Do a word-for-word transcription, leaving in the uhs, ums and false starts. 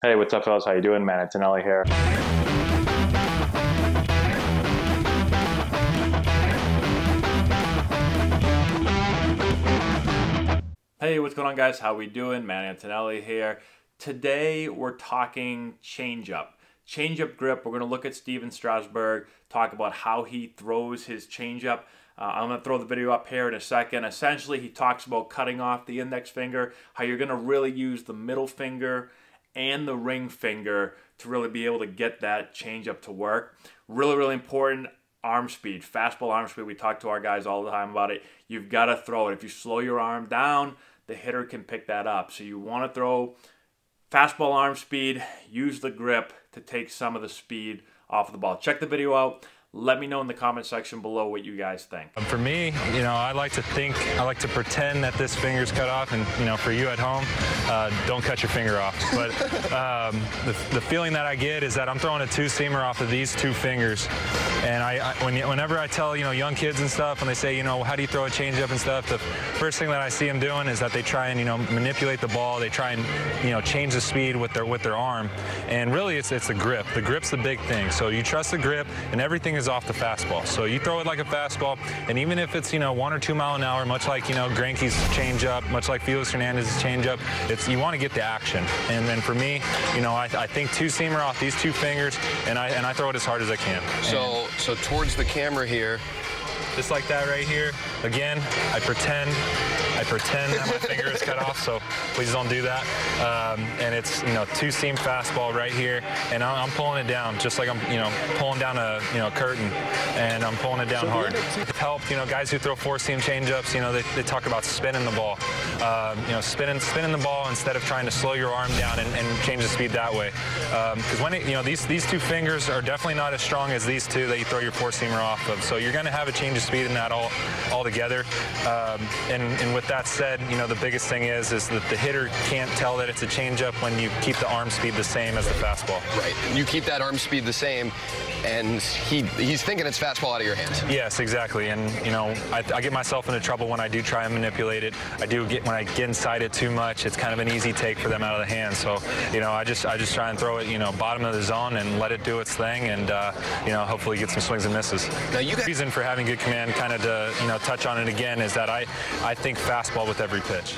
Hey, what's up, fellas? How you doing? Matt Antonelli here. Hey, what's going on, guys? How we doing? Matt Antonelli here. Today, we're talking change-up. Change-up grip. We're going to look at Stephen Strasburg, talk about how he throws his change-up. Uh, I'm going to throw the video up here in a second. Essentially, he talks about cutting off the index finger, how you're going to really use the middle finger and the ring finger to really be able to get that change-up to work. Really, really important. Arm speed, fastball arm speed. We talk to our guys all the time about it. You've got to throw it. If you slow your arm down, the hitter can pick that up. So you want to throw fastball arm speed, use the grip to take some of the speed off the ball. Check the video out. Let me know in the comment section below what you guys think. For me, you know, I like to think, I like to pretend that this finger's cut off, and, you know, for you at home, uh, don't cut your finger off. But um, the, the feeling that I get is that I'm throwing a two-seamer off of these two fingers. And I, I when, whenever I tell, you know, young kids and stuff, and they say, you know, how do you throw a changeup and stuff, the first thing that I see them doing is that they try and, you know, manipulate the ball. They try and, you know, change the speed with their, with their arm. And really, it's, it's the grip. The grip's the big thing. So you trust the grip, and everything is off the fastball. So you throw it like a fastball, and even if it's, you know, one or two mile an hour, much like, you know, Greinke's changeup, much like Felix Hernandez's changeup, it's, you want to get the action. And then for me, you know, I, I think two seamer off these two fingers, and I and I throw it as hard as I can. So and, so towards the camera here, just like that right here. Again, I pretend. I pretend that my finger is cut off, so please don't do that. Um, and it's, you know, two-seam fastball right here, and I'm, I'm pulling it down just like I'm, you know, pulling down a, you know, curtain, and I'm pulling it down so hard. It's helped, you know, guys who throw four-seam changeups, you know, they, they talk about spinning the ball, um, you know, spinning, spinning the ball instead of trying to slow your arm down and, and change the speed that way. Because um, when it, you know, these these two fingers are definitely not as strong as these two that you throw your four-seamer off of, so you're going to have a change of speed in that all all together. Um, and, and with that said, you know, the biggest thing is is that the hitter can't tell that it's a changeup when you keep the arm speed the same as the fastball. Right. You keep that arm speed the same, and he he's thinking it's fastball out of your hands. Yes, exactly. And, you know, I, I get myself into trouble when I do try and manipulate it. I do get when I get inside it too much. It's kind of an easy take for them out of the hand. So, you know, I just I just try and throw it, you know, bottom of the zone and let it do its thing, and uh, you know, hopefully get some swings and misses. Now, you got reason for having good command, kind of to, you know, touch on it again, is that I I think fastball with every pitch.